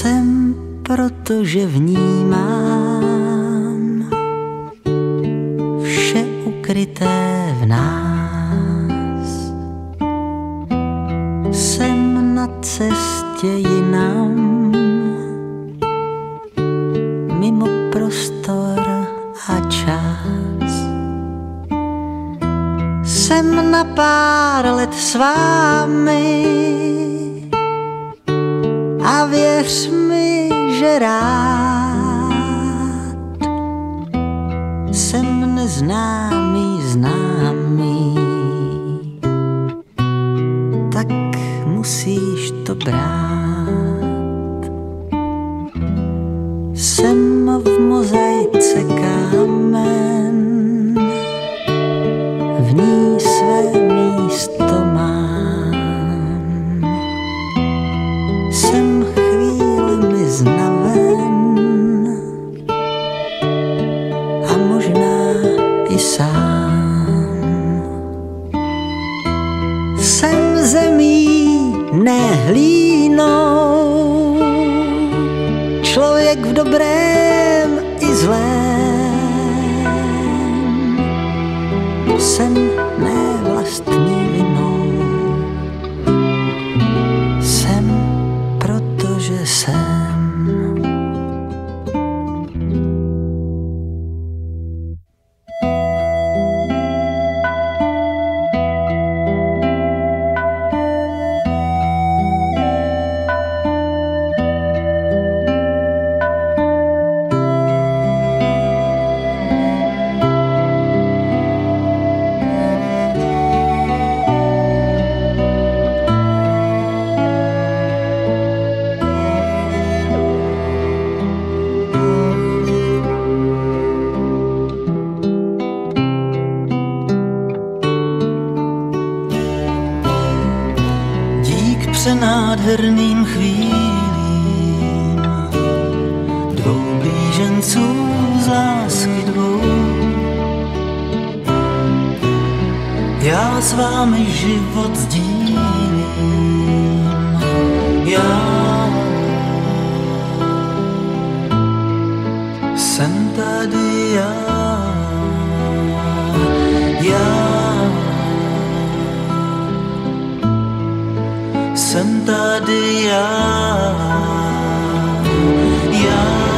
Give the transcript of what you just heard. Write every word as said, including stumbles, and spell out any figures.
jsem, protože vnímám vše ukryté v nás. Jsem na cestě jinam, mimo prostor a čas. Jsem na pár let s vámi a věř mi, že rád. Jsem neznámý známý, tak musíš to brát. Jsem v mozaice kámen, v ní své místo mám. Jsem znaven a možná i sám. Jsem zemí, ne hlínou, člověk v dobrém i zlém. Jsem mé vlastní vinou, jsem, protože jsem. Se nádherným chvílím dvou blíženců z lásky dvou, já s vámi život sdílím, já jsem tady, já já jsem tady já, já.